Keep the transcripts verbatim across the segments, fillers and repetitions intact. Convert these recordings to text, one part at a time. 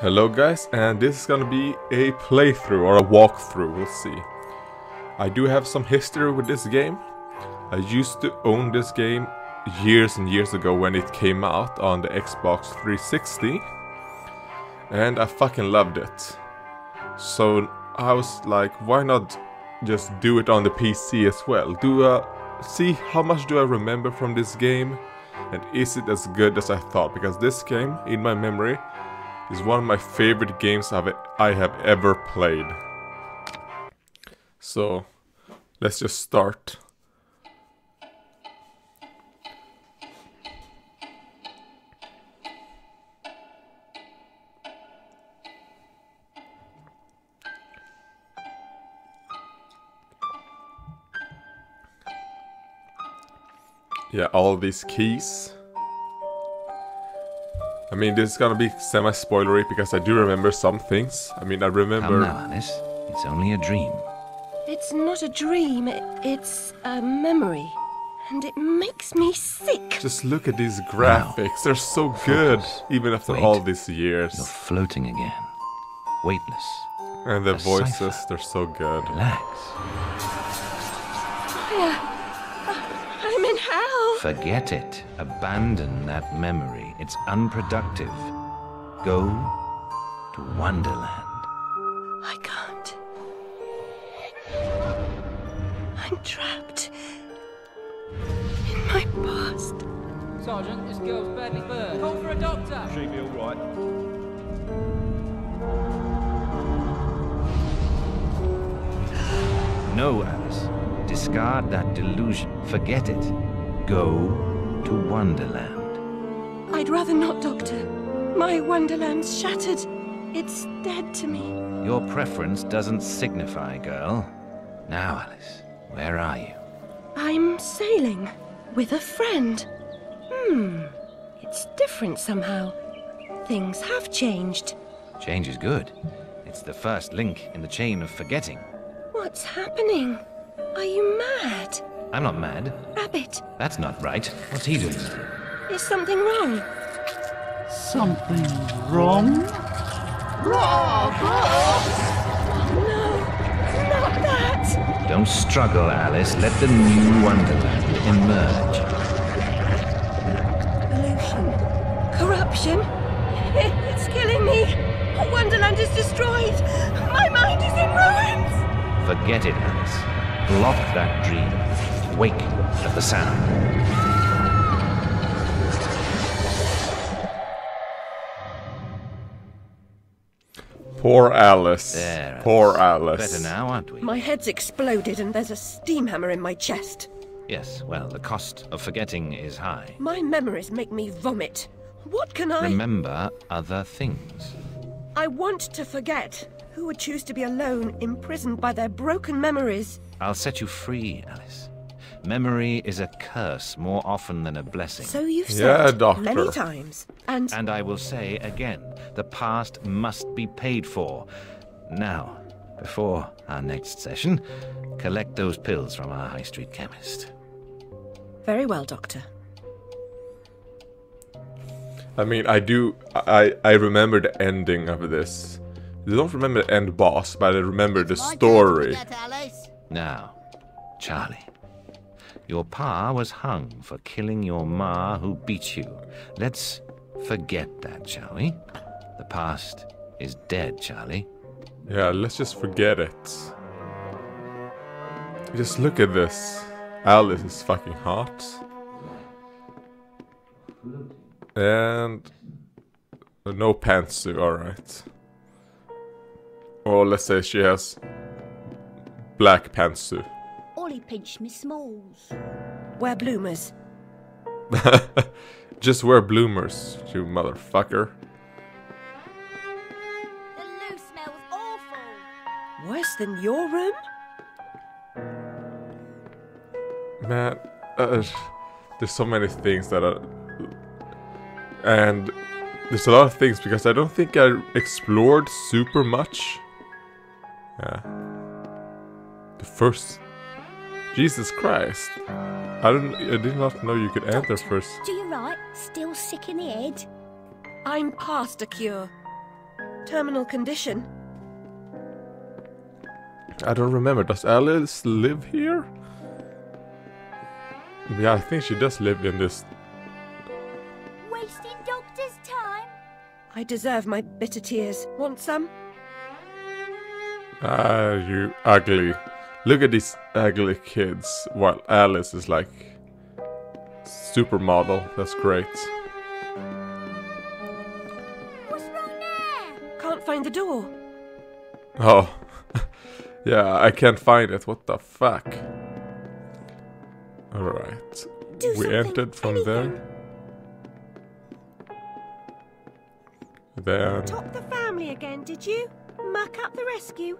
Hello guys, and this is gonna be a playthrough or a walkthrough, we'll see. I do have some history with this game. I used to own this game years and years ago when it came out on the Xbox three sixty. And I fucking loved it. So I was like, why not just do it on the P C as well? Do uh, see how much do I remember from this game? And is it as good as I thought? Because this game, in my memory, is one of my favorite games I've, I have ever played. So, let's just start. Yeah, all these keys. I mean, this is gonna be semi-spoilery because I do remember some things. I mean, I remember... Come now, Alice. It's only a dream. It's not a dream. It's a memory. And it makes me sick. Just look at these graphics. Now, they're so good, focus. Even after Wait, all these years. You're floating again. Weightless. And their voices, cipher. They're so good. Relax. Yeah. Forget it. Abandon that memory. It's unproductive. Go to Wonderland. I can't. I'm trapped in my past. Sergeant, this girl's badly burned. Call for a doctor. She'll be all right. No, Alice. Discard that delusion. Forget it. Go to Wonderland. I'd rather not, Doctor. My Wonderland's shattered. It's dead to me. Your preference doesn't signify, girl. Now, Alice, where are you? I'm sailing with a friend. Hmm. It's different somehow. Things have changed. Change is good. It's the first link in the chain of forgetting. What's happening? Are you mad? I'm not mad. Rabbit. That's not right. What's he doing? Is something wrong? Something wrong? Rabbit! No, not that! Don't struggle, Alice. Let the new Wonderland emerge. Pollution. Corruption. It's killing me. Wonderland is destroyed. My mind is in ruins. Forget it, Alice. Block that dream. Wake at the sound. Poor Alice. There, Poor Alice. Better now, aren't we? My head's exploded and there's a steam hammer in my chest. Yes, well, the cost of forgetting is high. My memories make me vomit. What can I... Remember other things. I want to forget. Who would choose to be alone, imprisoned by their broken memories? I'll set you free, Alice. Memory is a curse more often than a blessing. So you've yeah, said doctor. many times. And... and I will say again, the past must be paid for. Now, before our next session, collect those pills from our high street chemist. Very well, Doctor. I mean, I do... I, I remember the ending of this. I don't remember the end boss, but I remember it's the story. That, now, Charlie. Your pa was hung for killing your ma who beat you. Let's forget that, shall we? The past is dead, Charlie. Yeah, let's just forget it. Just look at this. Alice is fucking hot. And... no pantsuit, alright. Or let's say she has... black pantsuit. Pinch me smalls. Wear bloomers. Just wear bloomers, you motherfucker. The loo smells awful. Worse than your room? Man, uh, there's so many things that are... And there's a lot of things because I don't think I explored super much. Yeah. The first... Jesus Christ! I don't. I did not know you could enter first. Do you right? Still sick in the head? I'm past a cure. terminal condition. I don't remember. Does Alice live here? Yeah, I think she does live in this. Wasting doctor's time. I deserve my bitter tears. Want some? Ah, you ugly. Look at these ugly kids. While Alice is like supermodel. That's great. What's wrong there? Can't find the door. Oh. Yeah, I can't find it. What the fuck? Alright. We entered from anything. there. Then... Top the family again, did you? Muck up the rescue.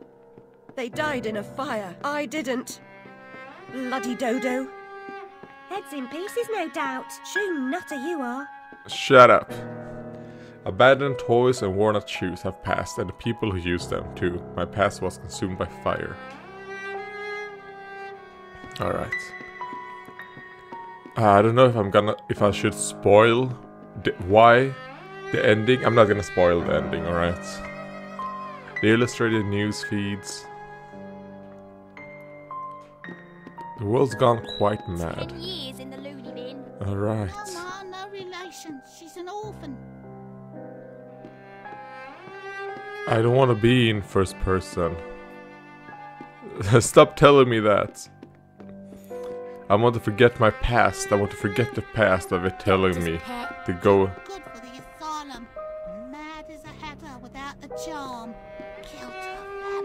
They died in a fire. I didn't. Bloody dodo. Heads in pieces, no doubt. True nutter you are. Shut up. Abandoned toys and worn-out shoes have passed, and the people who used them too. My past was consumed by fire. All right. Uh, I don't know if I'm gonna, if I should spoil the, why the ending. I'm not gonna spoil the ending. All right. The illustrated news feeds. The world's gone quite mad. Years in the loony bin. All right. No, no, no relation. She's an orphan. I don't want to be in first person. Stop telling me that. I want to forget my past. I want to forget the past of it telling me to go. Good for the asylum. Mad as a hatter without the charm. Killed her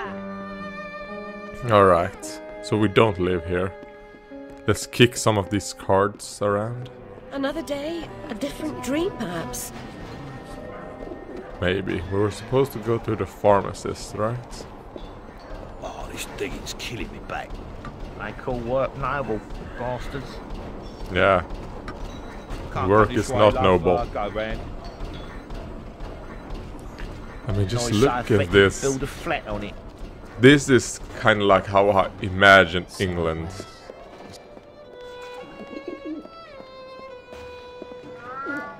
family. All right. So we don't live here. Let's kick some of these cards around. Another day, a different dream, perhaps. Maybe. We were supposed to go to the pharmacist, right? Oh, this thing is killing me back. Make all work noble, bastards. Yeah. Can't work is not noble. I, I mean, just no, look at this. Build a flat on it. This is kind of like how I imagine England.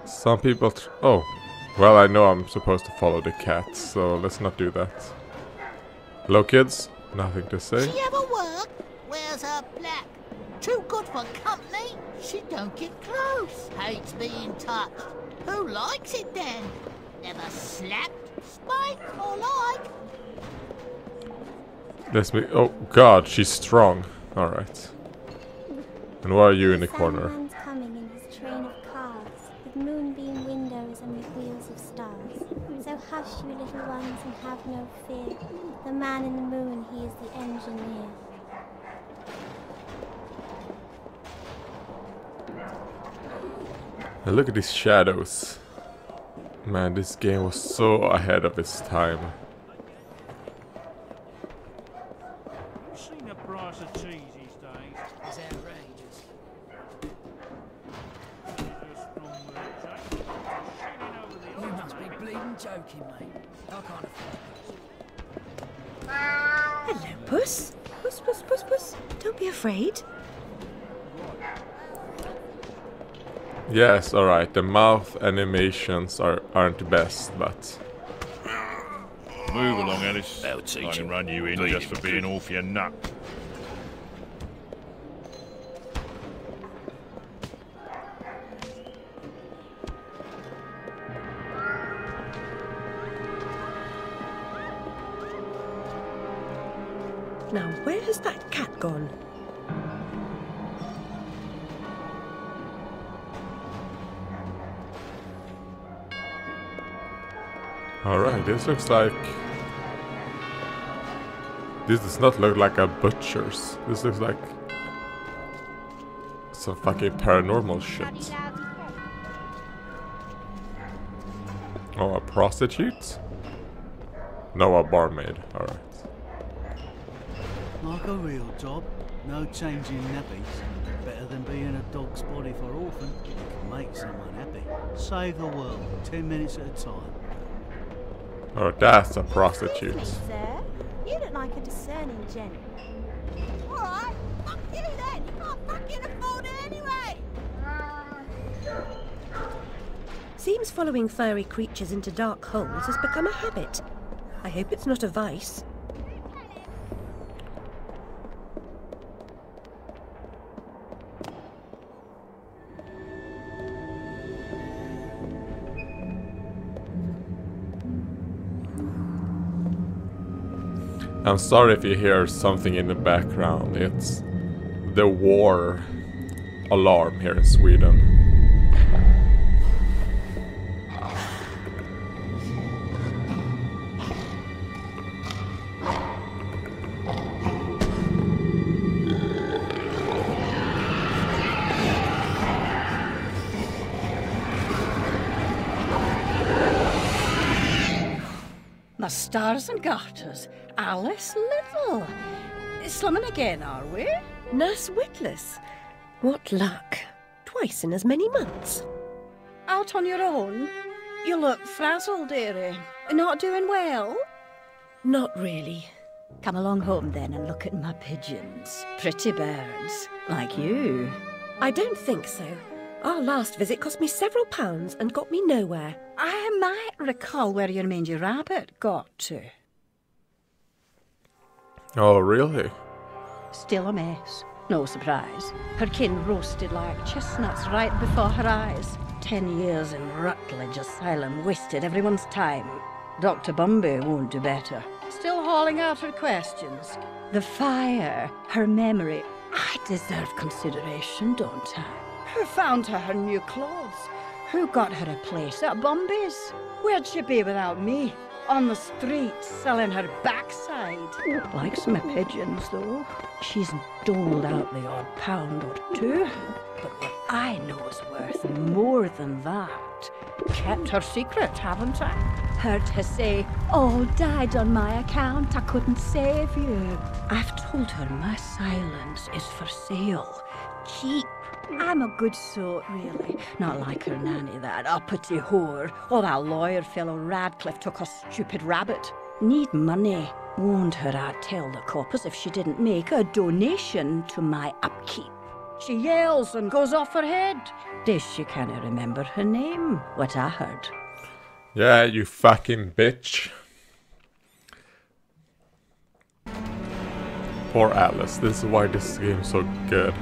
Some people... Tr oh. Well, I know I'm supposed to follow the cat, so let's not do that. Hello, kids. Nothing to say. She ever work? Where's her black? Too good for company. She don't get close. Hates being touched. Who likes it then? Never slapped, spiked, or like. Let's be. Oh God, she's strong. All right. And why are you in the corner? Hush, you little ones, and have no fear. The man in the moon, he is the engineer. Now look at these shadows. Man, this game was so ahead of its time. I've seen the price of cheese these days. It's outrageous. Joking, mate. I can't afford it. Hello, puss. Puss, puss, puss, puss. Don't be afraid. Yes, all right. The mouth animations are aren't best, but move along, Alice. They'll teach I can run you in just for being off your nut. Now, where has that cat gone? Alright, this looks like... This does not look like a butcher's. This looks like... some fucking paranormal shit. Oh, a prostitute? No, a barmaid. Alright. Like a real job, no changing nappies. Better than being a dog's body for orphan. You can make someone happy. Save the world, ten minutes at a time. Oh, that's a prostitute. Excuse me, sir. You look like a discerning gent. Alright, fuck you then. You can't fucking afford it anyway. Seems following furry creatures into dark holes has become a habit. I hope it's not a vice. I'm sorry if you hear something in the background. It's the war alarm here in Sweden. The stars and garters, Alice Little. Slumming again, are we? Nurse Witless. What luck. Twice in as many months. Out on your own? You look frazzled, dearie. Not doing well? Not really. Come along home then and look at my pigeons. Pretty birds, like you. I don't think so. Our last visit cost me several pounds and got me nowhere. I might recall where your mangy rabbit got to. Oh, really? Still a mess. No surprise. Her kin roasted like chestnuts right before her eyes. Ten years in Rutledge Asylum wasted everyone's time. Doctor Bumby won't do better. Still hauling out her questions. The fire, her memory. I deserve consideration, don't I? Who found her her new clothes? Who got her a place at Bumby's? Where'd she be without me? On the street, selling her backside. Likes my pigeons, though. She's doled out the odd pound or two. But what I know is worth more than that. Kept her secret, haven't I? Heard her say, "Oh, died on my account, I couldn't save you." I've told her my silence is for sale. Cheap. I'm a good sort, really. Not like her nanny, that uppity whore. Or that lawyer fellow Radcliffe took her stupid rabbit. Need money. Warned her I'd tell the coppers if she didn't make a donation to my upkeep. She yells and goes off her head. Days she can't remember her name, what I heard. Yeah, you fucking bitch. Poor Alice. This is why this game's so good.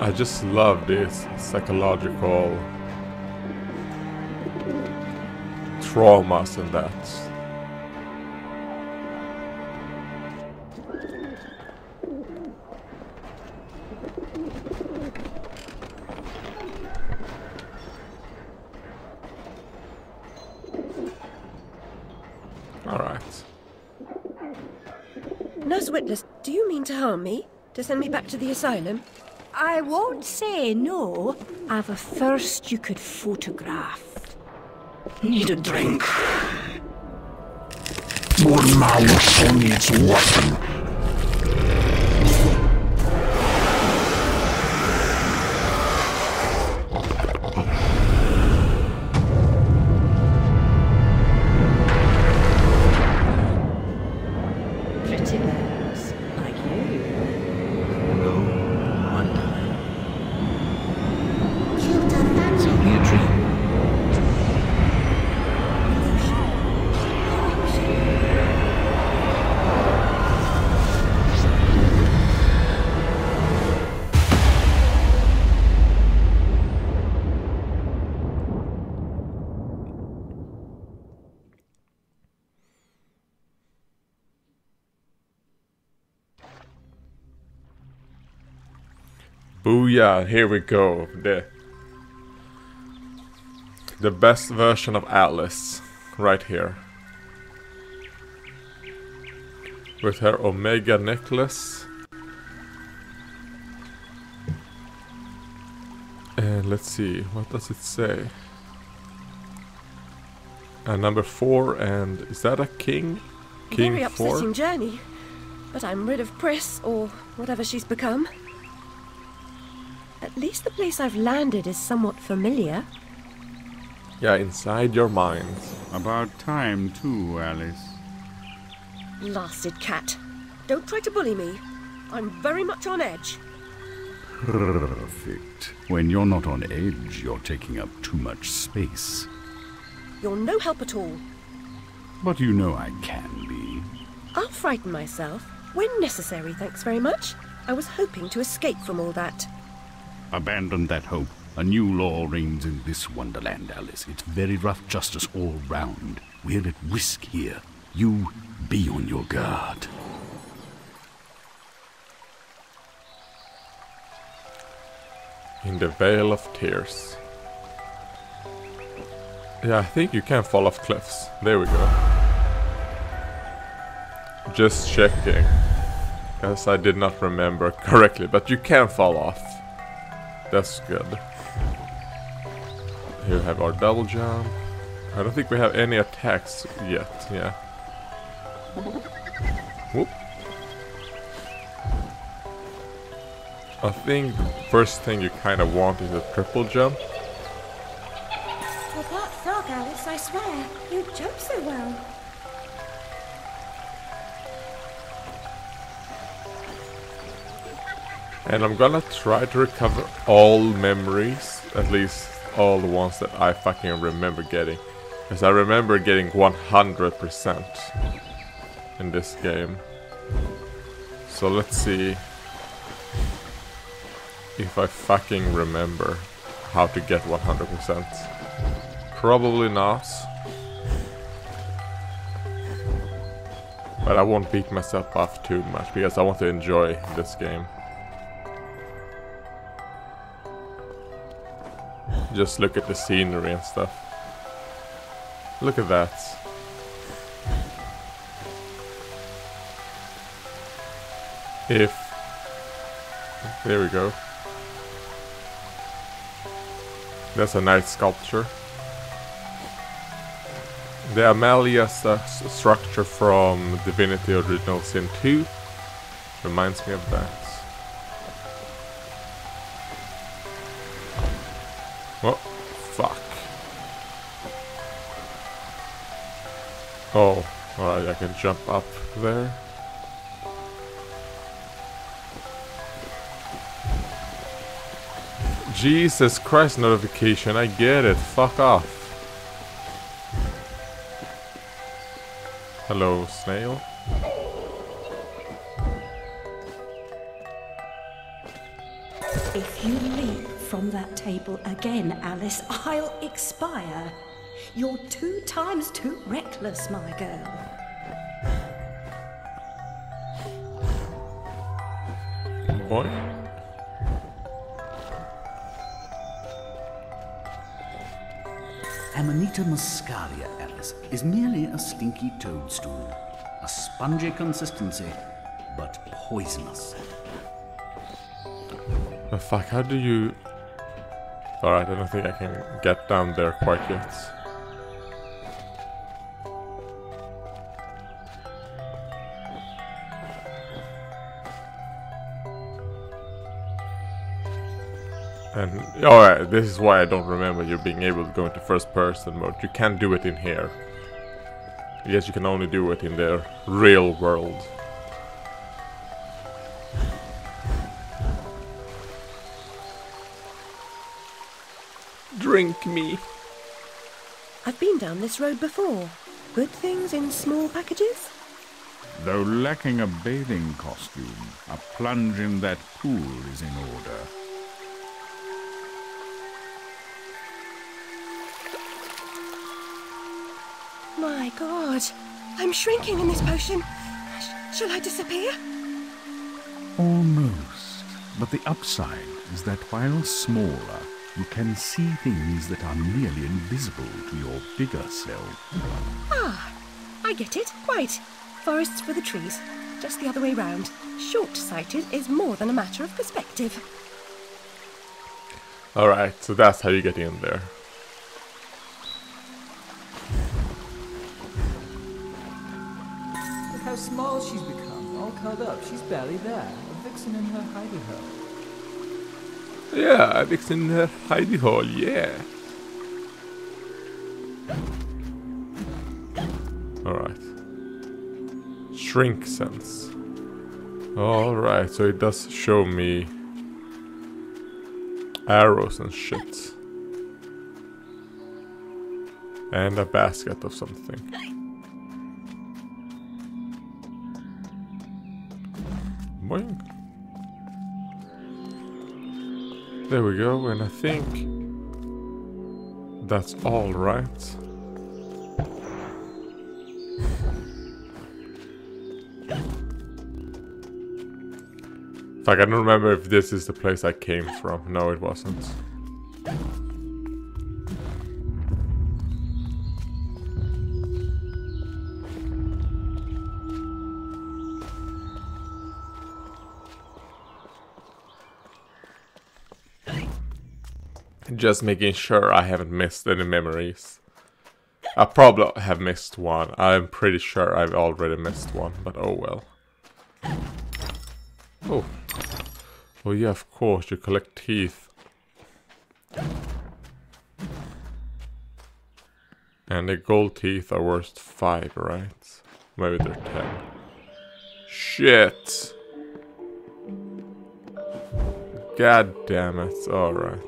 I just love this psychological traumas and that. All right. Nurse Witless, do you mean to harm me? To send me back to the asylum? I won't say no. I've a thirst you could photograph. Need a drink. One mouth only needs washing. Booyah, here we go. The, the best version of Alice, right here. With her Omega necklace. And let's see, what does it say? And number four, and is that a king? King Very four? Upsetting journey, but I'm rid of Priss, or whatever she's become. At least the place I've landed is somewhat familiar. Yeah, inside your mind. About time too, Alice. Blasted cat. Don't try to bully me. I'm very much on edge. Perfect. When you're not on edge, you're taking up too much space. You're no help at all. But you know I can be. I'll frighten myself when necessary, thanks very much. I was hoping to escape from all that. Abandon that hope. A new law reigns in this Wonderland, Alice. It's very rough justice all round. We're at risk here. You be on your guard. In the Vale of Tears. Yeah, I think you can fall off cliffs. There we go. Just checking, because I did not remember correctly, but you can fall off. That's good. Here we have our double jump. I don't think we have any attacks yet, yeah. Whoop. I think the first thing you kind of want is a triple jump. You're part frog, Alice, I swear. You jump so well. And I'm gonna try to recover all memories, at least all the ones that I fucking remember getting. Because I remember getting one hundred percent in this game. So let's see if I fucking remember how to get one hundred percent. Probably not. But I won't beat myself up too much because I want to enjoy this game. Just look at the scenery and stuff. Look at that. If... There we go. That's a nice sculpture. The Amalia st structure from Divinity Original Sin two reminds me of that. Oh, fuck. Oh, alright, I can jump up there. Jesus Christ, notification, I get it, fuck off. Hello, snail. If you leave from that table again, Alice, I'll expire. You're two times too reckless, my girl. Boy. Amanita muscaria, Alice, is merely a stinky toadstool. A spongy consistency, but poisonous. Oh, fuck, how do you... Alright, I don't think I can get down there quite yet. And alright, this is why I don't remember you being able to go into first person mode. You can't do it in here. Yes, you can only do it in the real world. Drink me. I've been down this road before. Good things in small packages? Though lacking a bathing costume, a plunge in that pool is in order. My God, I'm shrinking in this potion. Sh- shall I disappear? Almost. But the upside is that while smaller, you can see things that are merely invisible to your bigger self. Ah, I get it. Right. Forests for the trees. Just the other way round. Short-sighted is more than a matter of perspective. Alright, so that's how you get in there. Look how small she's become. All curled up. She's barely there. A vixen in her hidey hole. Yeah, I fixed in the hidey hole, yeah. Alright. Shrink sense. Alright, so it does show me arrows and shit. And a basket of something. Boing. There we go, and I think that's all right. Like, I don't remember if this is the place I came from. No, it wasn't. Just making sure I haven't missed any memories. I probably have missed one. I'm pretty sure I've already missed one, but oh well. Oh. Oh yeah, of course, you collect teeth. And the gold teeth are worth five, right? Maybe they're ten. Shit! God damn it, alright.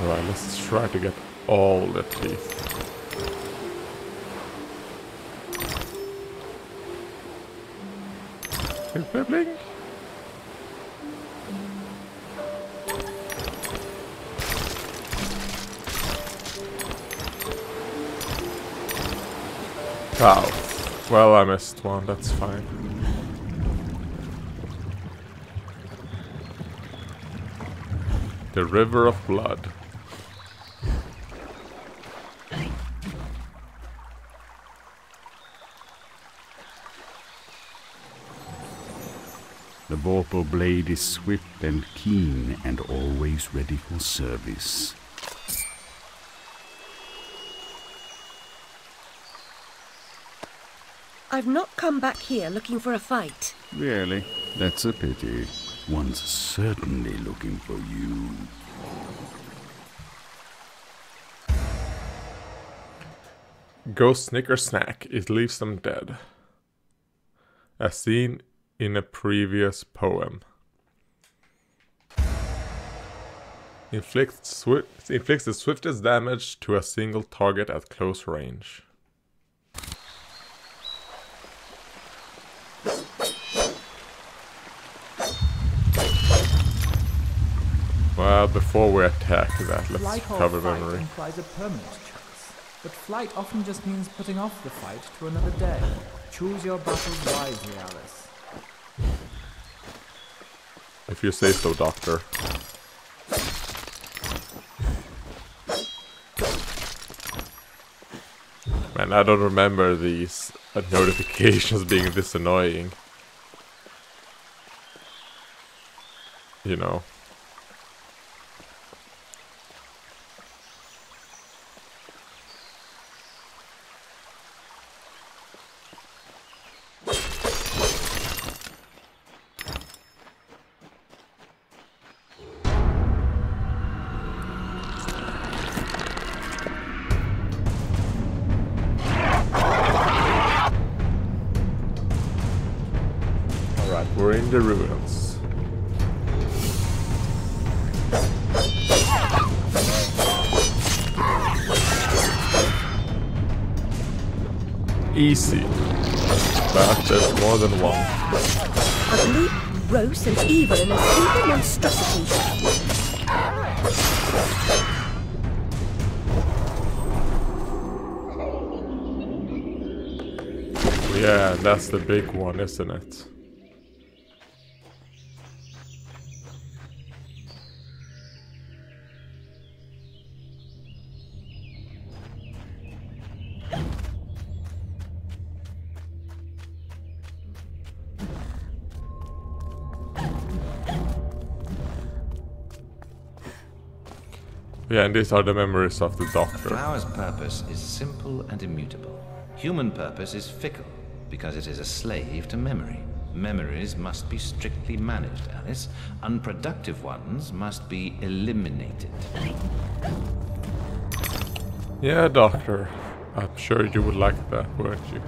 Alright, let's try to get all the teeth. Blink, blink, blink. Wow. Well, I missed one, that's fine. The River of Blood. The Vorpal blade is swift and keen and always ready for service. I've not come back here looking for a fight. Really? That's a pity. One's certainly looking for you. Go snicker snack. It leaves them dead. As seen in a previous poem. Inflicts, swi inflicts the swiftest damage to a single target at close range. Well, before we attack that, let's flight cover or fight memory. Implies a permanent choice, but flight often just means putting off the fight to another day. Choose your battles wisely, Alice. If you say so, Doctor. Man, I don't remember these uh, notifications being this annoying. You know. We're in the ruins. Easy. But there's more than one. Ugly, gross, and evil in a single monstrosity. Yeah, that's the big one, isn't it? Yeah, and these are the memories of the Doctor. A flower's purpose is simple and immutable. Human purpose is fickle, because it is a slave to memory. Memories must be strictly managed, Alice. Unproductive ones must be eliminated. Yeah, Doctor. I'm sure you would like that, wouldn't you?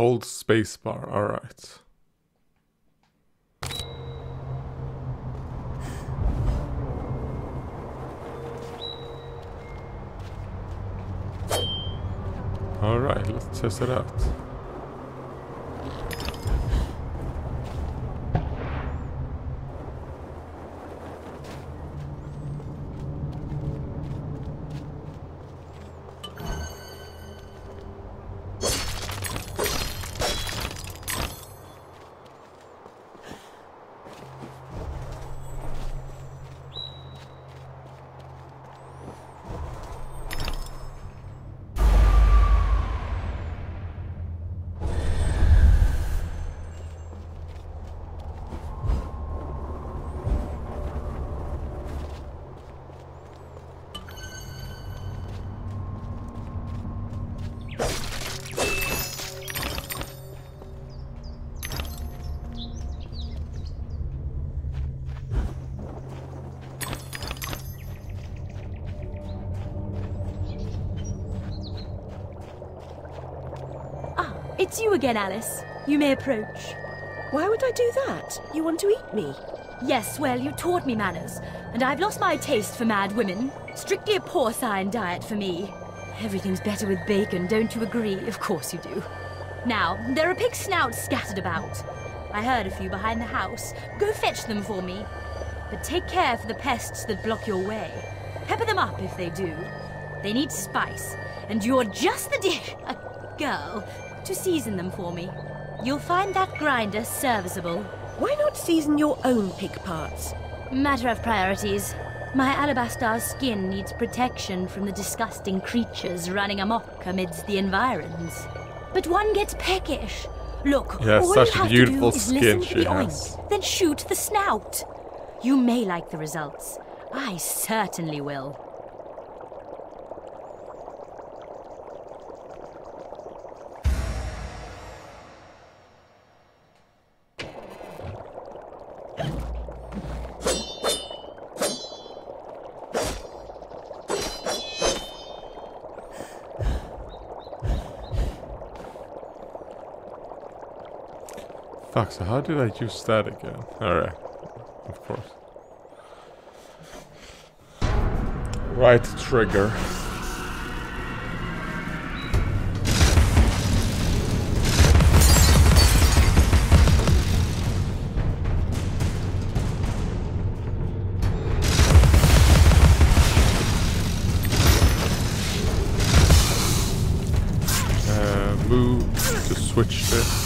Hold spacebar, alright. Alright, let's test it out. It's you again, Alice. You may approach. Why would I do that? You want to eat me? Yes, well, you taught me manners, and I've lost my taste for mad women. Strictly a porcine diet for me. Everything's better with bacon, don't you agree? Of course you do. Now, there are pig snouts scattered about. I heard a few behind the house. Go fetch them for me. But take care for the pests that block your way. Pepper them up if they do. They need spice, and you're just the dish, a girl, to season them for me. You'll find that grinder serviceable. Why not season your own pig parts? Matter of priorities. My alabaster skin needs protection from the disgusting creatures running amok amidst the environs. But one gets peckish. Look, yeah, all such you have beautiful to do is listen to the oink, then shoot the snout. You may like the results. I certainly will. Fuck, so how did I use that again? Alright, of course. Right trigger. Uh, move to switch this.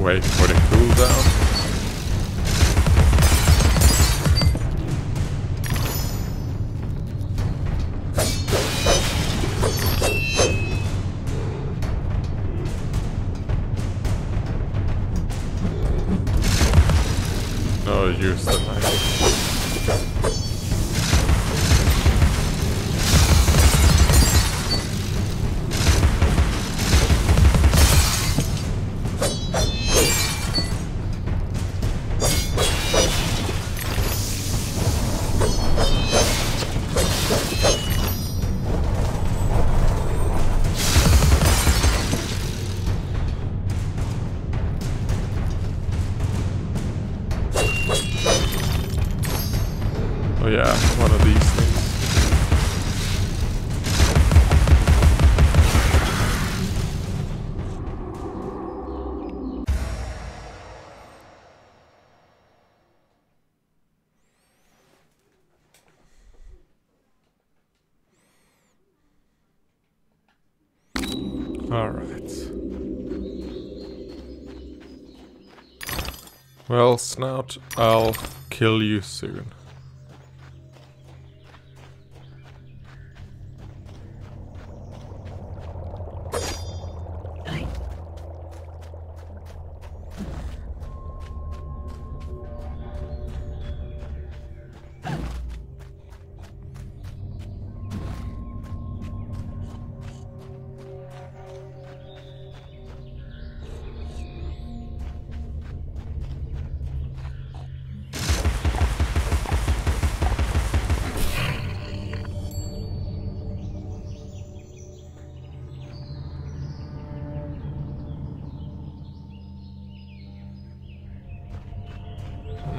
Wait for the cooldown. No, use the knife. Yeah, one of these things. All right. Well, Snout, I'll kill you soon.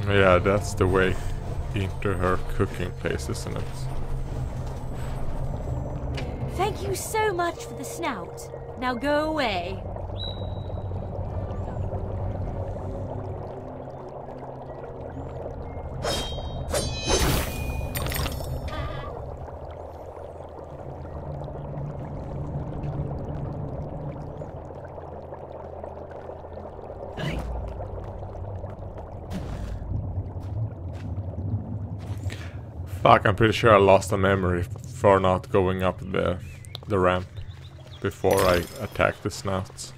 Yeah, that's the way into her cooking place, isn't it? Thank you so much for the snout. Now go away. Fuck, I'm pretty sure I lost a memory for not going up the, the ramp before I attacked the snouts.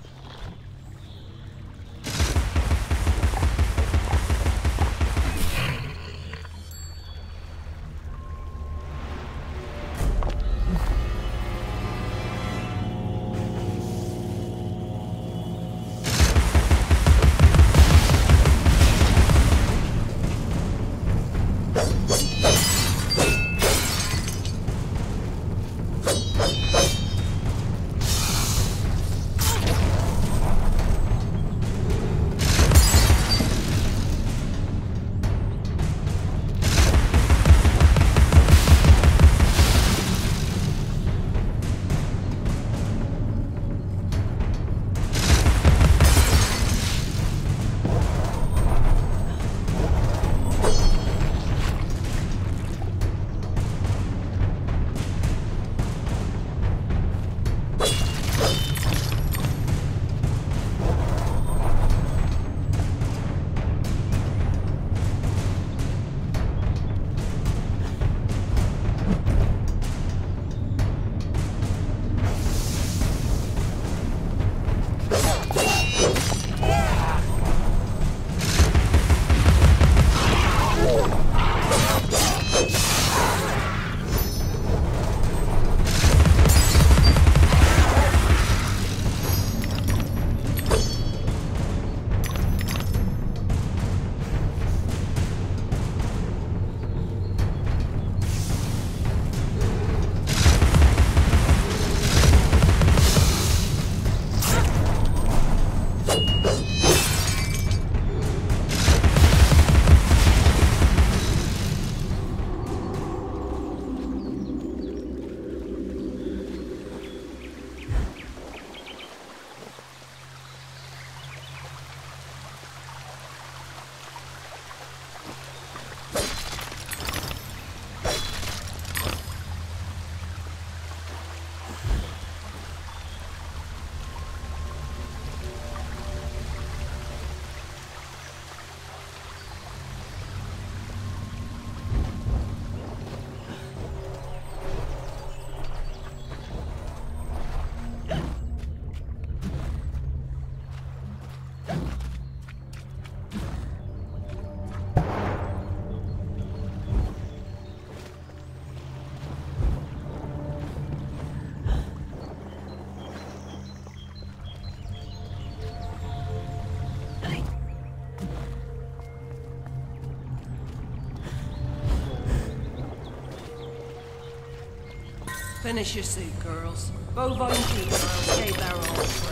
Finish your soup, girls. Bovine females gave their all for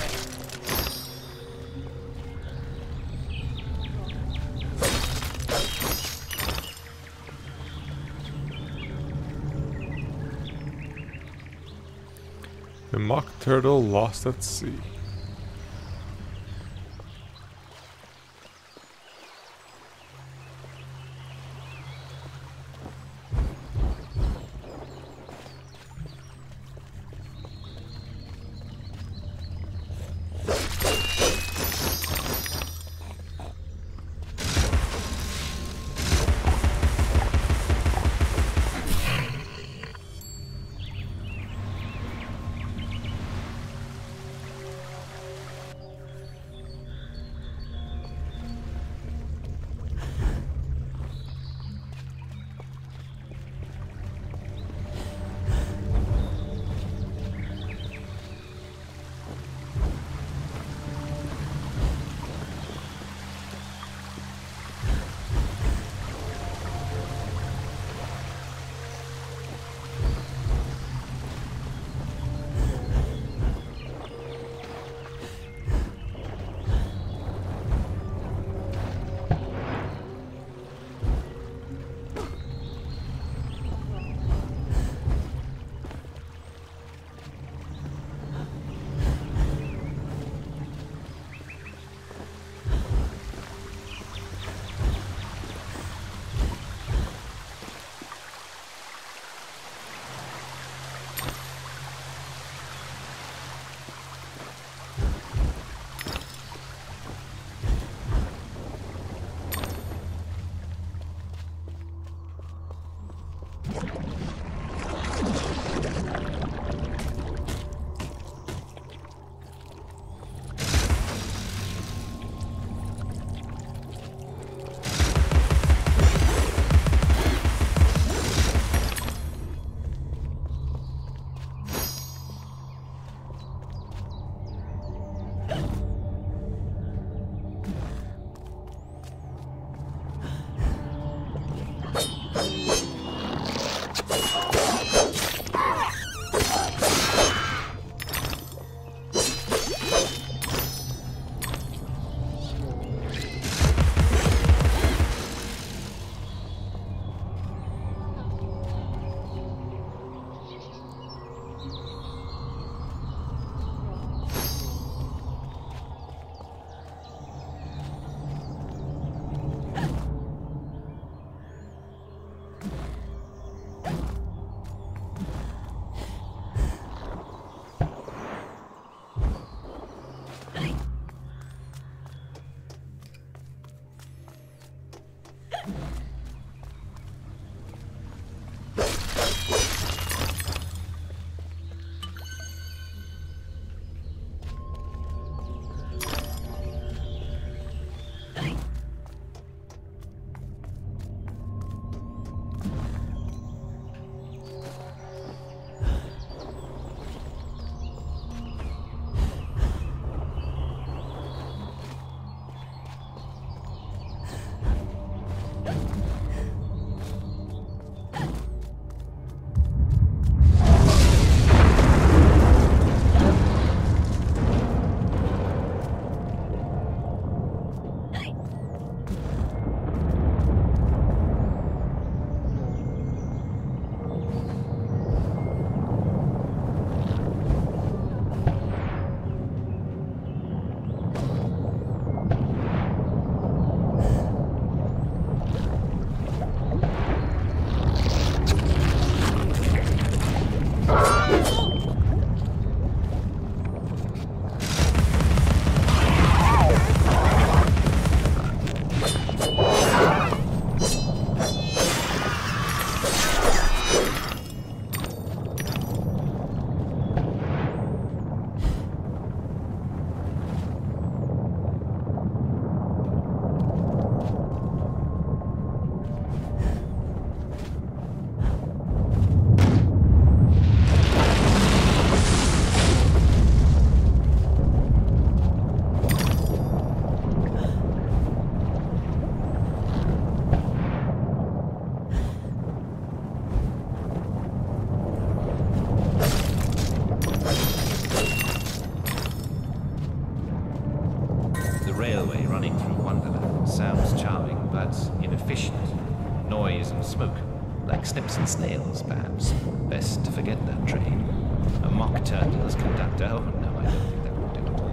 it. The mock turtle lost at sea. annoying but inefficient. Noise and smoke, like snips and snails, perhaps. Best to forget that train. A mock turtle as conductor. Oh no, I don't think that would do at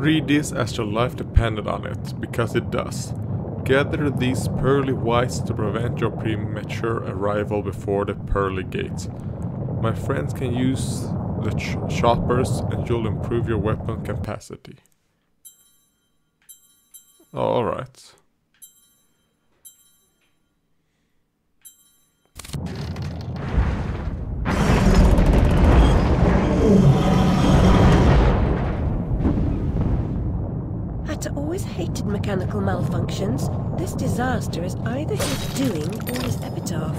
Read this as your life depended on it, because it does. Gather these pearly whites to prevent your premature arrival before the pearly gates. My friends can use the ch choppers and you'll improve your weapon capacity. Oh, alright. Hatter always hated mechanical malfunctions. This disaster is either his doing or his epitaph.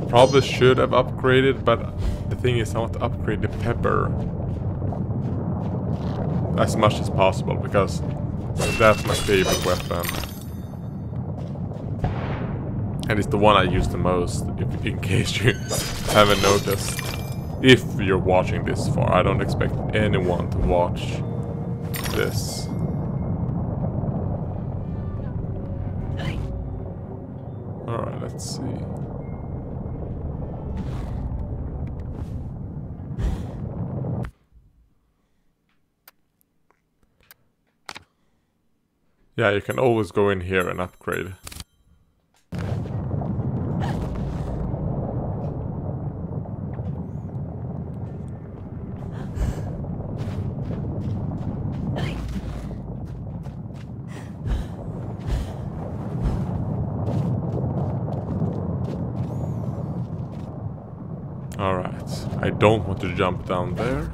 I probably should have upgraded, but the thing is I want to upgrade the pepper as much as possible, because that's my favorite weapon. And it's the one I use the most, if, in case you haven't noticed. If you're watching this far, I don't expect anyone to watch this. Alright, let's see. Yeah, you can always go in here and upgrade. I don't want to jump down there.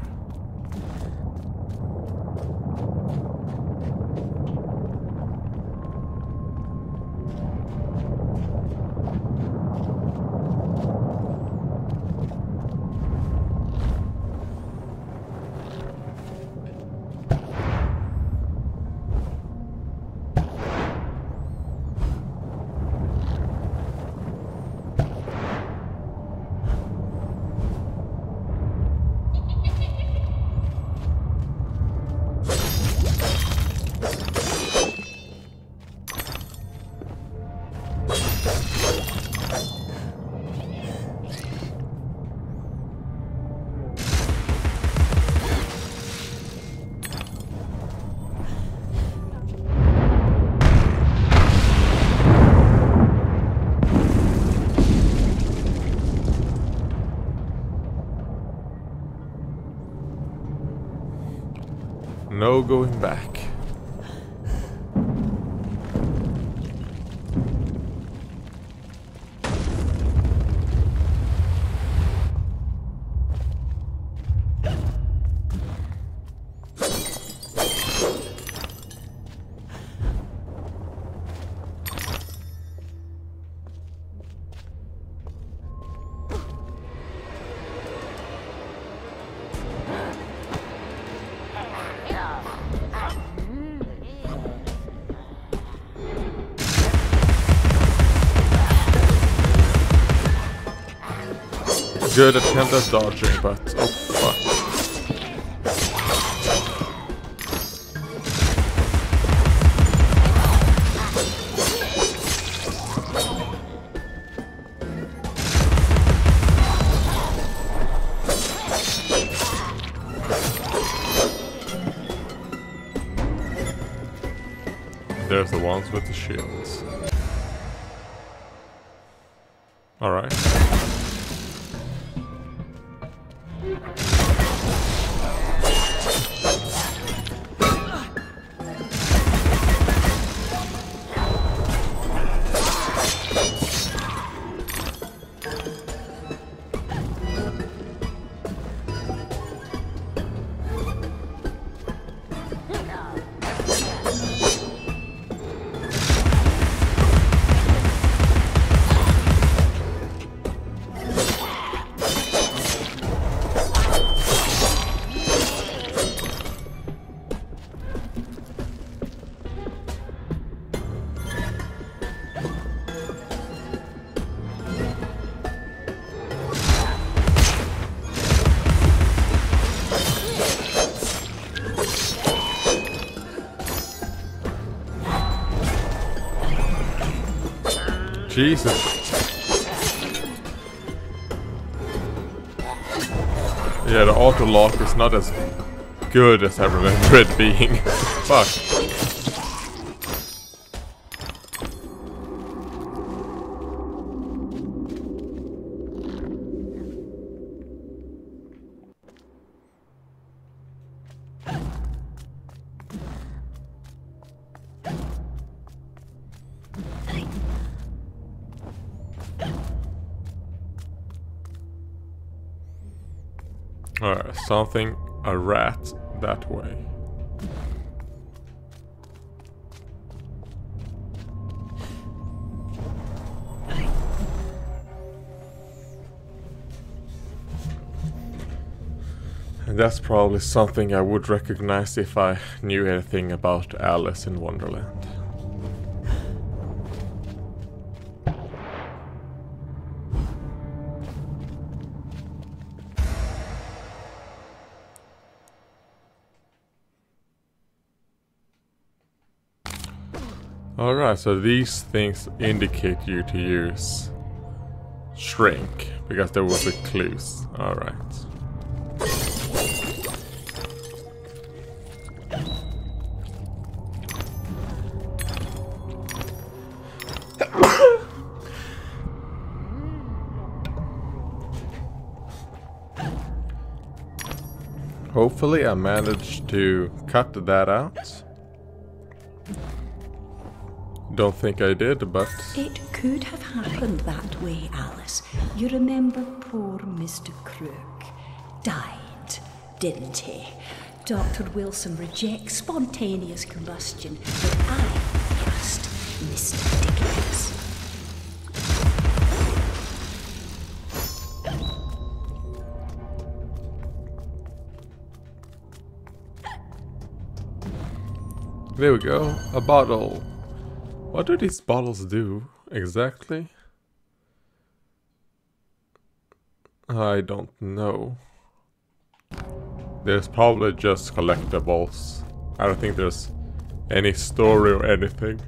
No going back. Good attempt at dodging, but oh fuck. There's the ones with the shields. Alright. Jesus. Yeah, the auto lock is not as good as I remember it being. Fuck. Alright, something, a rat that way. And that's probably something I would recognize if I knew anything about Alice in Wonderland. Alright, so these things indicate you to use shrink, because there was a clues. Alright. Hopefully I managed to cut that out. Don't think I did, but it could have happened that way, Alice. You remember poor Mister Crook died, didn't he? Doctor Wilson rejects spontaneous combustion, but I trust Mister Dickens. There we go, a bottle. What do these bottles do, exactly? I don't know. There's probably just collectibles. I don't think there's any story or anything.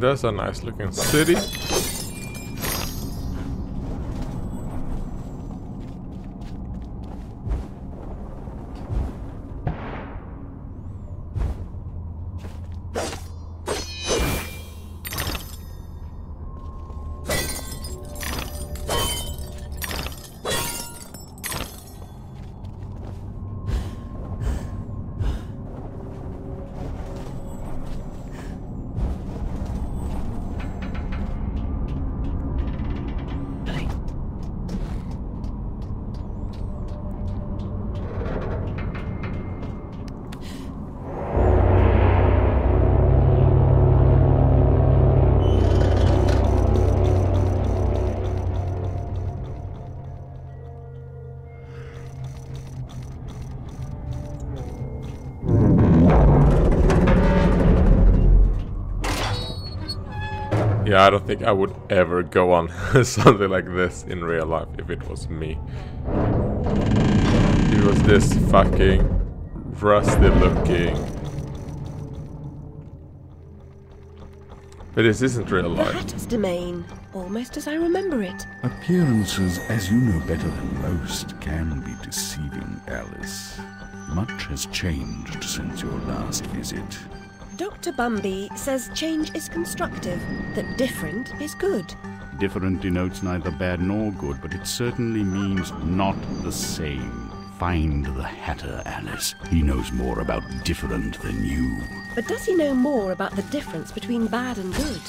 There's a nice looking city. Yeah, I don't think I would ever go on something like this in real life if it was me. It was this fucking rusty looking. But this isn't real life. The Hatter's domain, almost as I remember it. Appearances, as you know better than most, can be deceiving, Alice. Much has changed since your last visit. Doctor Bumby says change is constructive, that different is good. Different denotes neither bad nor good, but it certainly means not the same. Find the Hatter, Alice. He knows more about different than you. But does he know more about the difference between bad and good?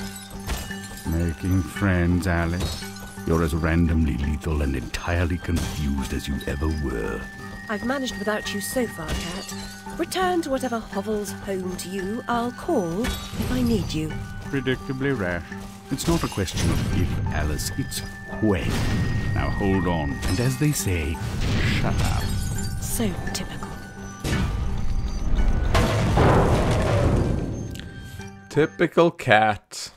Making friends, Alice. You're as randomly lethal and entirely confused as you ever were. I've managed without you so far, Cat. Return to whatever hovels home to you. I'll call if I need you. Predictably rash. It's not a question of if, Alice. It's when. Now hold on, and as they say, shut up. So typical. Typical Cat.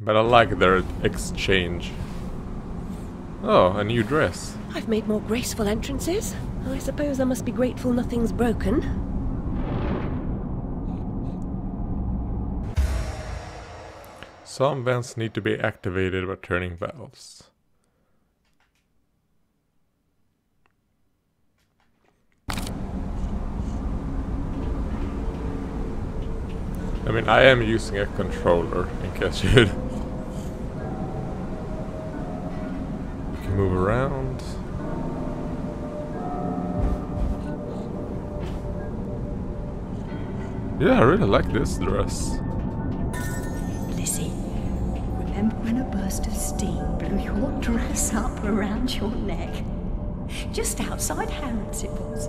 But I like their exchange. Oh, a new dress. I've made more graceful entrances. I suppose I must be grateful nothing's broken. Some vents need to be activated by turning valves. I mean, I am using a controller, in case you... We can move around. Yeah, I really like this dress. Lizzie, remember when a burst of steam blew your dress up around your neck? Just outside Harrods it was.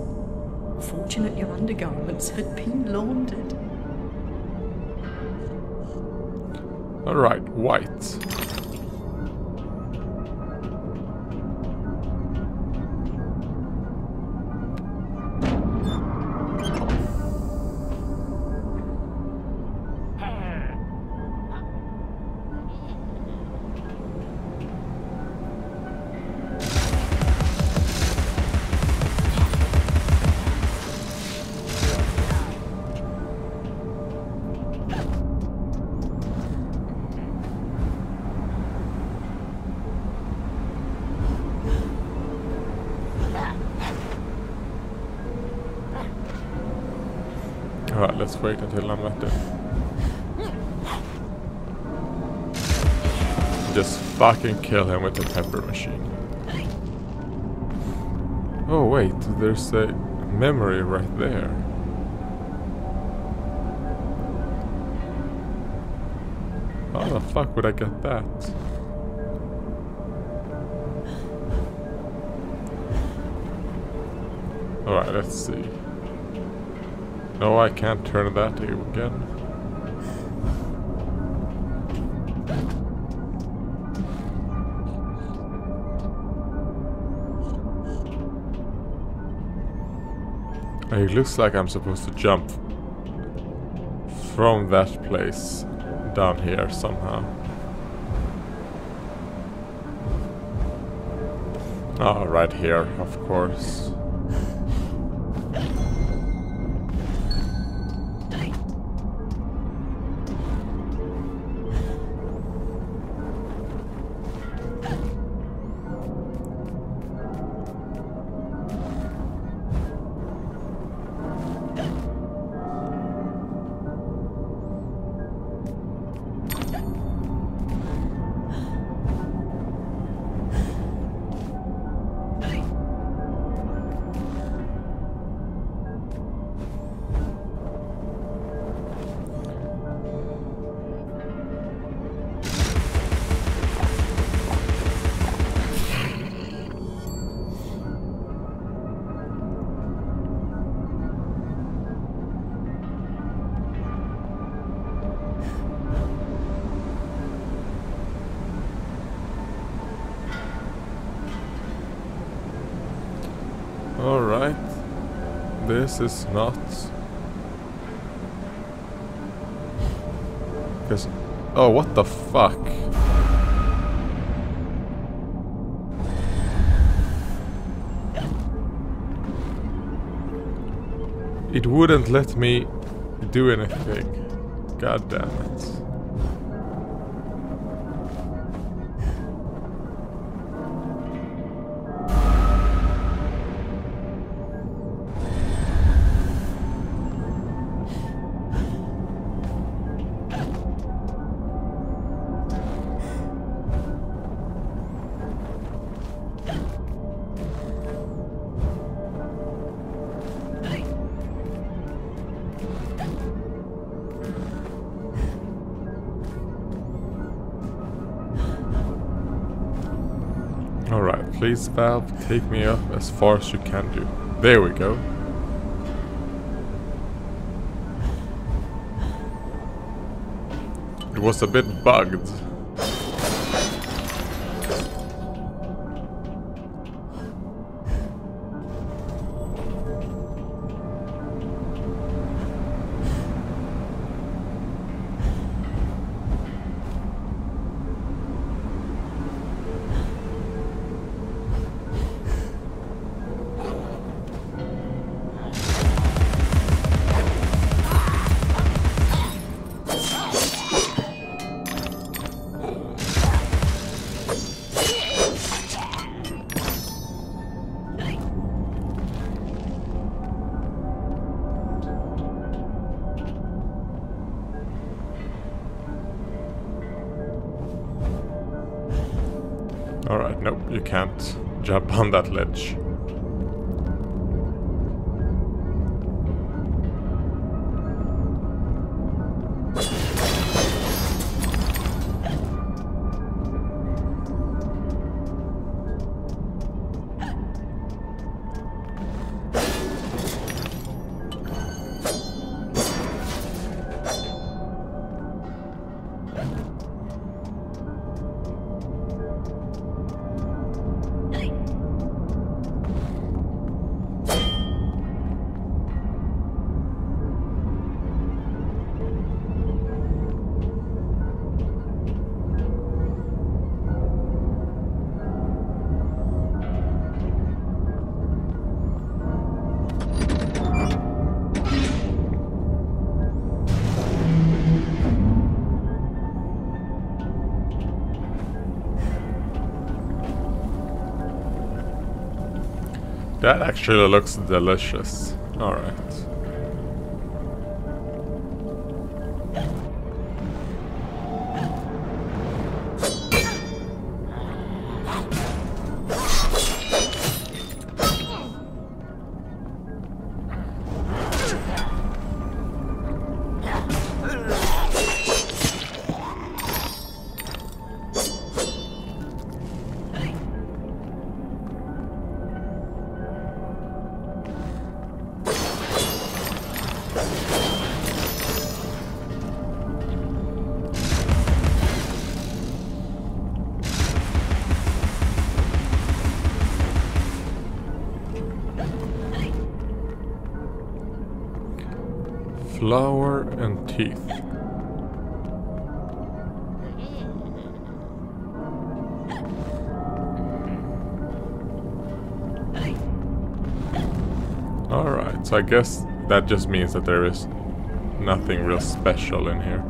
Fortunate your undergarments had been laundered. All right, white. Alright, let's wait until I'm at there. Just fucking kill him with the pepper machine. Oh wait, there's a memory right there. How the fuck would I get that? Alright, let's see. No, I can't turn that again. It looks like I'm supposed to jump from that place down here somehow. Ah, right here, of course. Alright, this is not... Because Oh, what the fuck? It wouldn't let me do anything. God damn it. Please, Valve, take me up as far as you can do. There we go. It was a bit bugged. Alright, nope, you can't jump on that ledge. That actually looks delicious. Alright. Flower and teeth. Alright, so I guess that just means that there is nothing real special in here.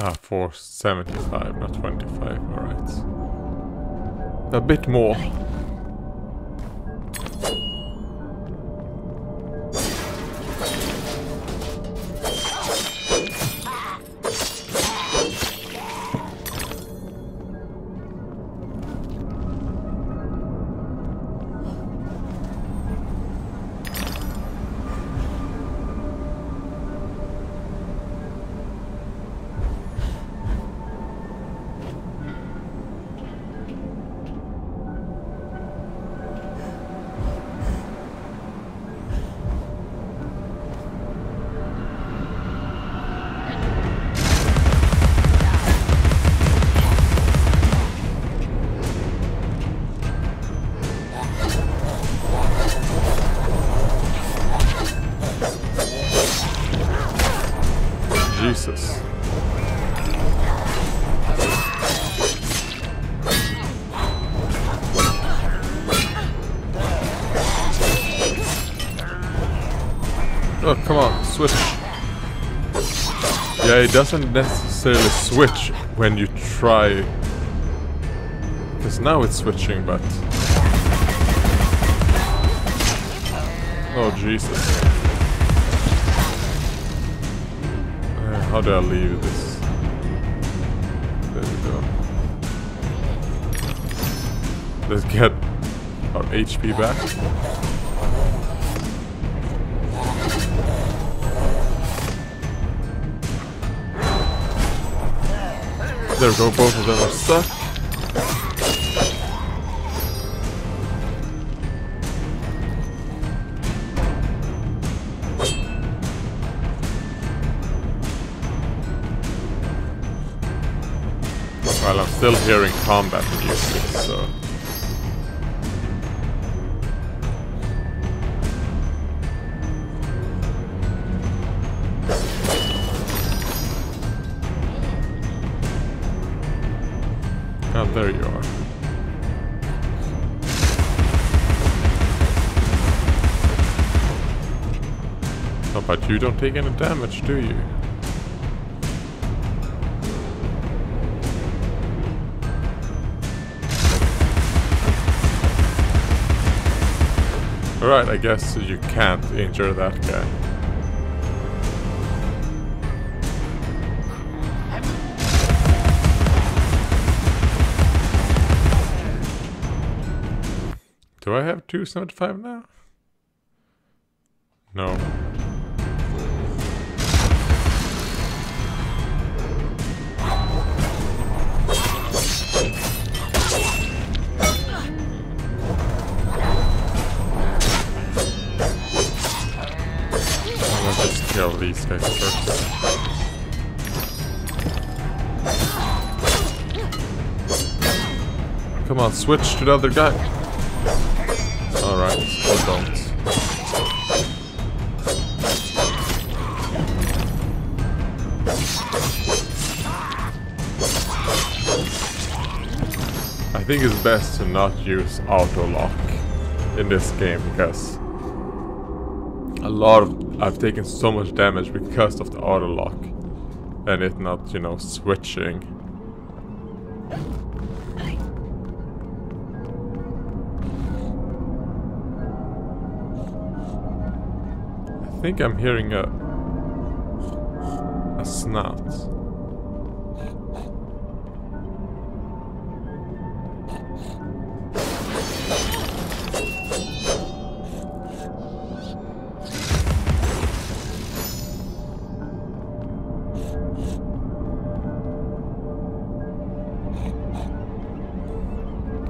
Ah, for seventy-five, not twenty-five, alright. A bit more. Yeah, it doesn't necessarily switch when you try, because now it's switching, but... Oh, Jesus. Uh, how do I leave this? There we go. Let's get our H P back. There we go, both of them are stuck. Well, I'm still hearing combat music, so... There you are. Oh, but you don't take any damage, do you? Alright, I guess you can't injure that guy. Do I have two seventy-five now? No. Let's just kill these guys first. Come on, switch to the other guy. Alright, or don't. I think it's best to not use auto-lock in this game, because a lot of... I've taken so much damage because of the auto-lock and it not, you know, switching. I think I'm hearing a a snout.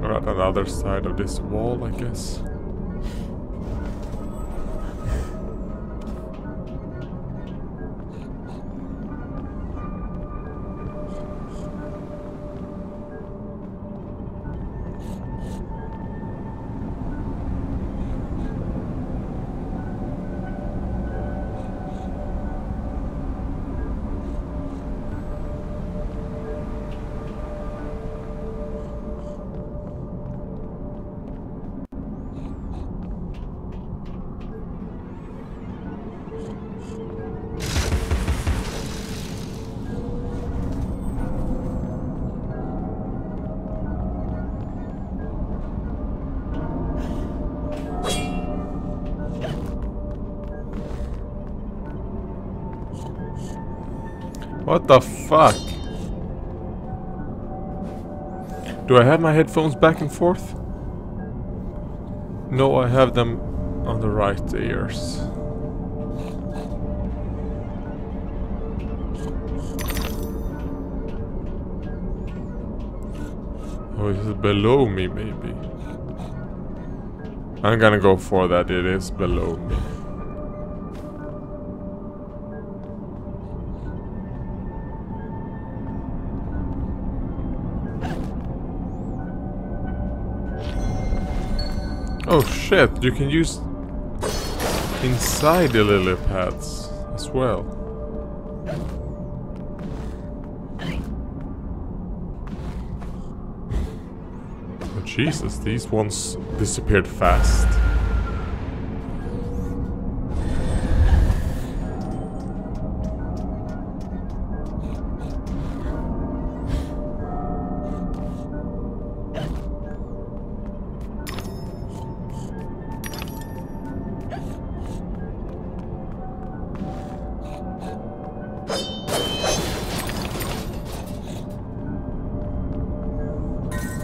We're on the other side of this wall, I guess. What the fuck? Do I have my headphones back and forth? No, I have them on the right ears. Oh, is it below me, maybe? I'm gonna go for that, it is below me. Oh shit, you can use inside the lily pads as well. Oh Jesus, these ones disappeared fast.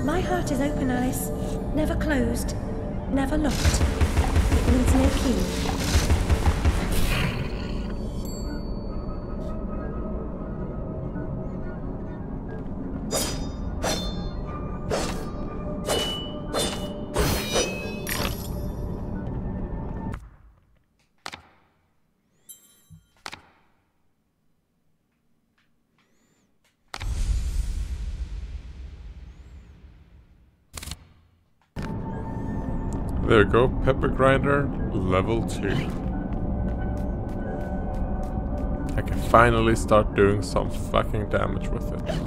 My heart is open, Alice. Never closed. Never locked. It needs no key. There we go, pepper grinder, level two. I can finally start doing some fucking damage with it.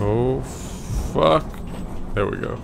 Oh fuck. There we go.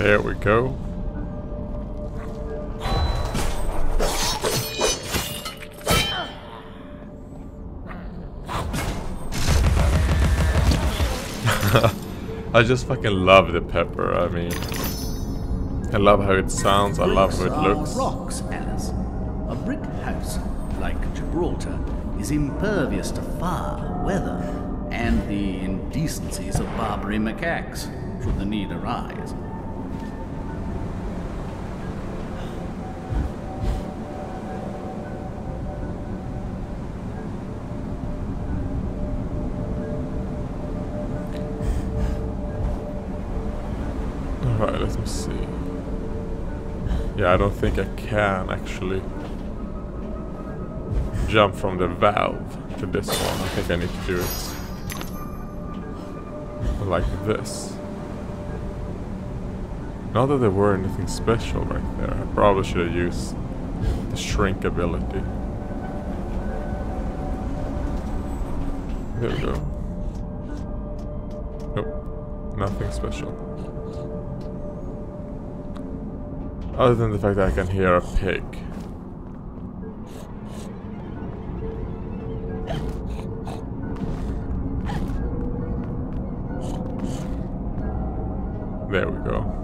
There we go. I just fucking love the pepper. I mean, I love how it sounds. I love how it looks. Rocks, Alice. A brick house, like Gibraltar, is impervious to fire, weather, and the indecencies of Barbary macaques, should the need arise. Alright, let me see. Yeah, I don't think I can actually jump from the valve to this one. I think I need to do it like this. Not that there were anything special right there. I probably should have used the shrink ability. There we go. Nope, nothing special. Other than the fact that I can hear a pig. There we go.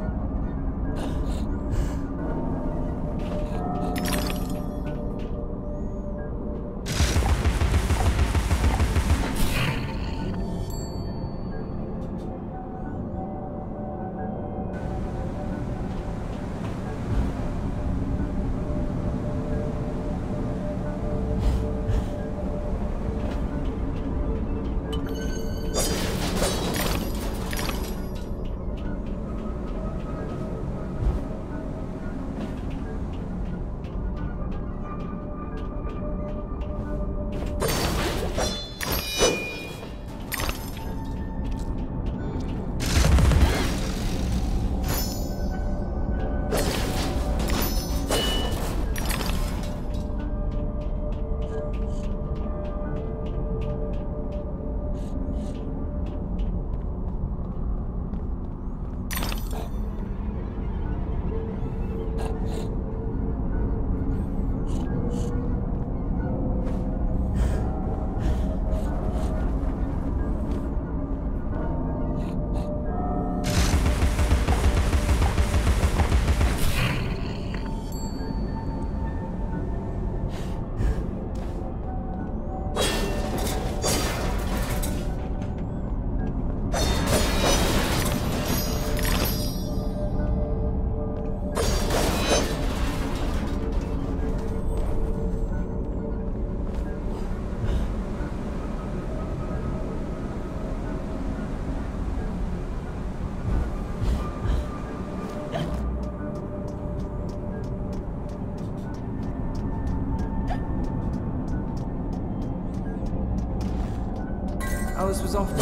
was often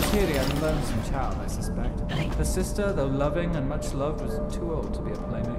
Materia and lonesome child, I suspect. Her sister, though loving and much loved, was too old to be a playmate.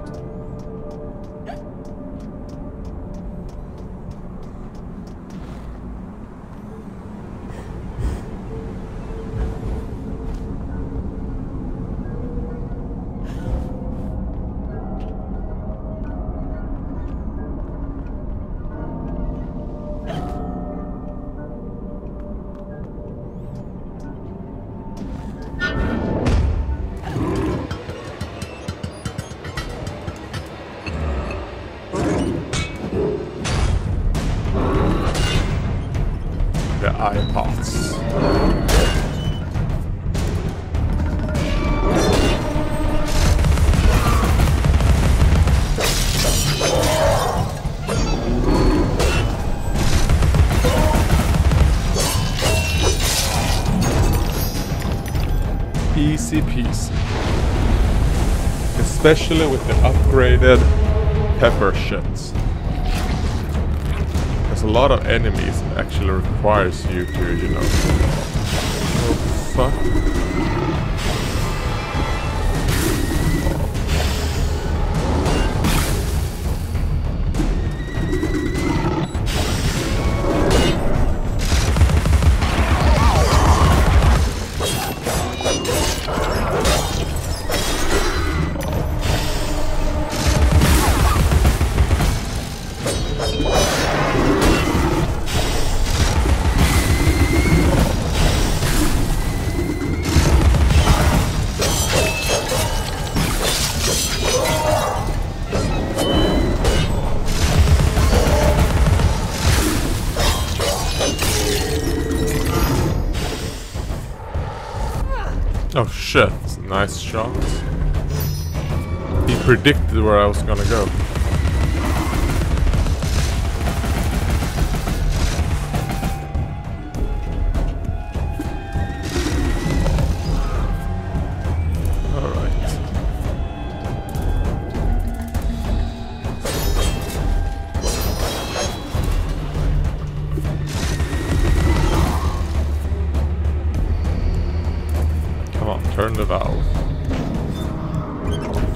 Especially with the upgraded pepper shits. There's a lot of enemies that actually requires you to, you know. Oh fuck. Oh shit, that's a nice shot. He predicted where I was gonna go.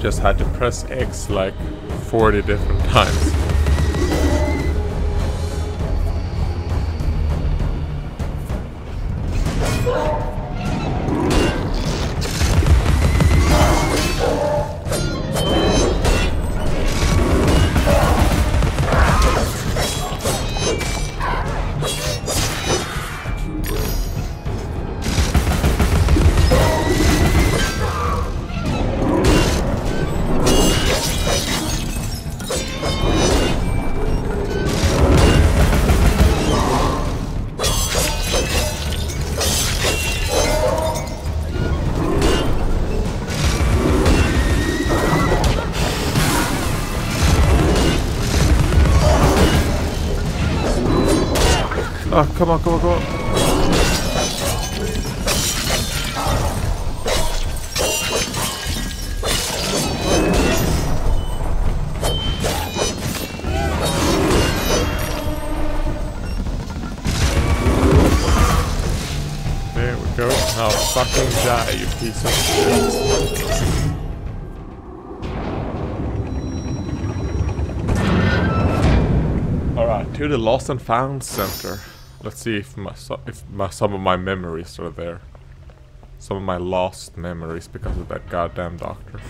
Just had to press X like forty different times. Oh, come on, come on, come on. There we go. Now fucking die, you piece of shit. Alright, to the Lost and Found Center. Let's see if my if my, some of my memories are there. Some of my lost memories because of that goddamn doctor.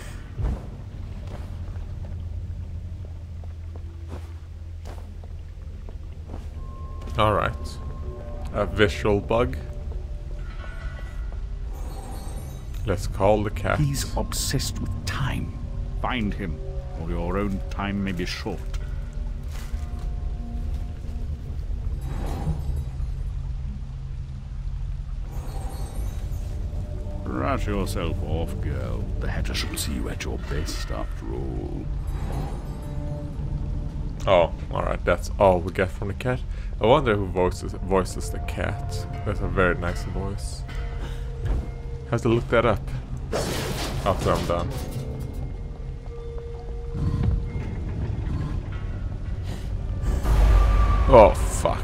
All right, a visual bug. Let's call the cat. He's obsessed with time. Find him, or your own time may be short. Brush yourself off, girl. The Hatter should see you at your best after all. Oh, alright, that's all we get from the cat. I wonder who voices voices the cat. That's a very nice voice. Have to look that up after I'm done. Oh fuck.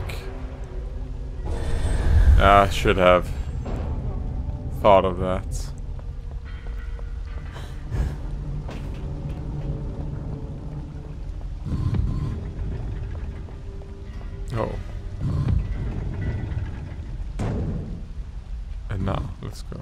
I uh, should have thought of that. Oh. And now, let's go.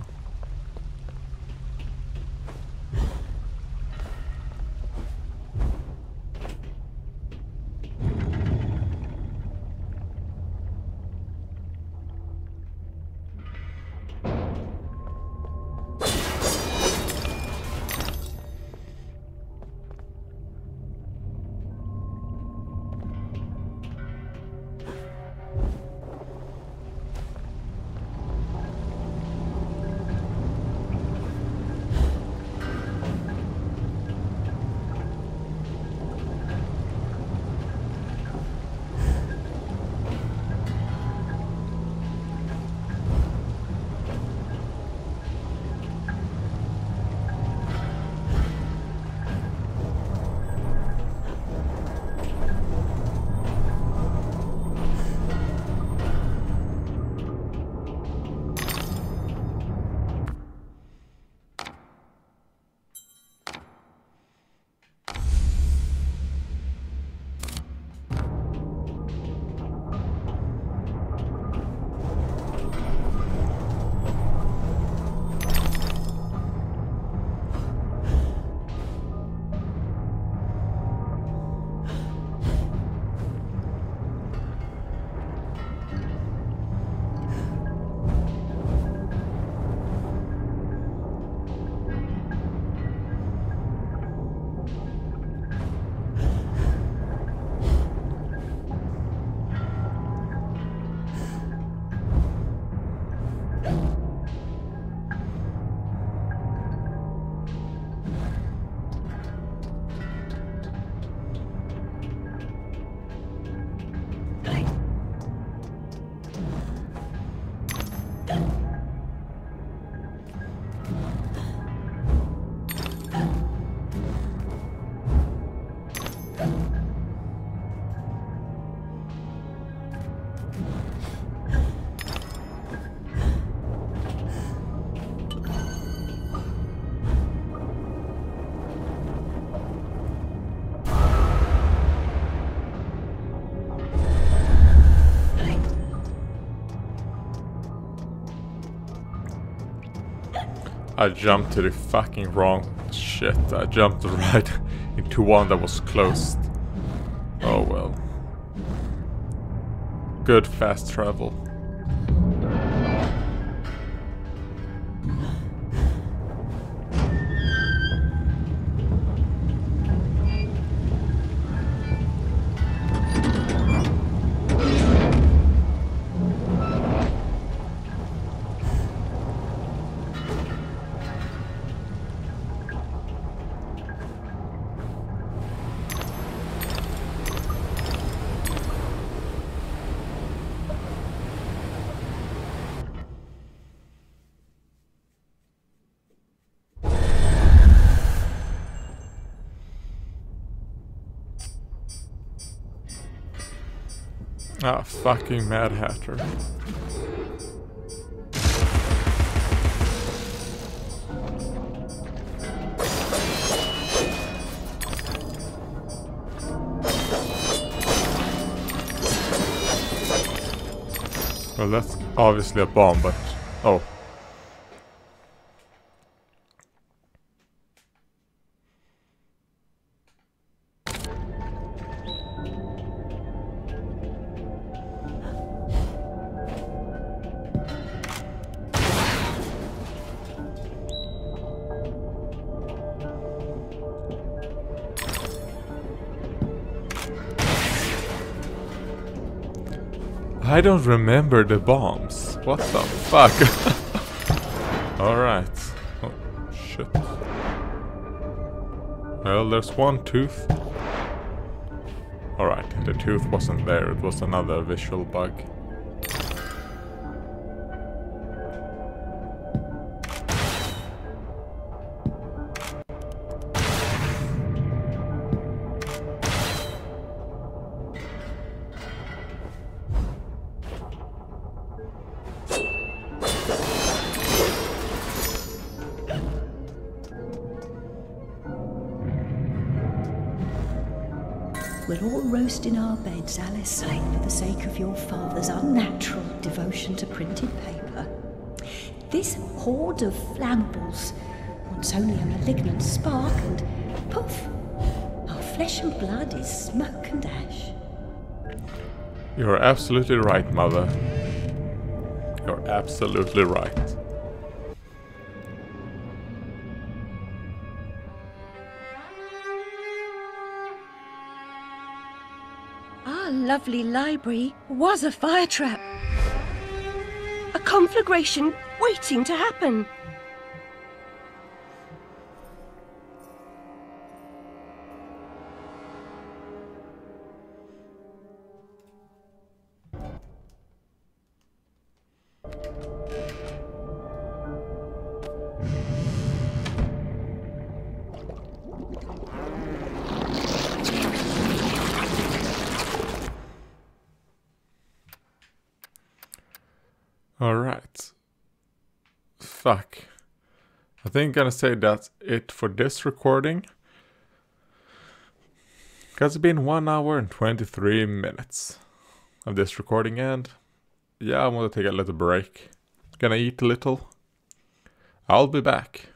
I jumped to the fucking wrong shit. I jumped right into one that was closed. Oh well. Good fast travel. Ah, fucking Mad Hatter. Well, that's obviously a bomb, but... oh. I don't remember the bombs. What the fuck? Alright. Oh, shit. Well, there's one tooth. Alright, the tooth wasn't there. It was another visual bug. We'll all roast in our beds, Alice, for the sake of your father's unnatural devotion to printed paper. This horde of flammables wants only a malignant spark and poof, our flesh and blood is smoke and ash. You're absolutely right, Mother. You're absolutely right. Lovely library was a fire trap. A conflagration waiting to happen. Alright. Fuck. I think I'm gonna say that's it for this recording. Because it's been one hour and twenty-three minutes of this recording, and yeah, I want to take a little break. Gonna eat a little. I'll be back.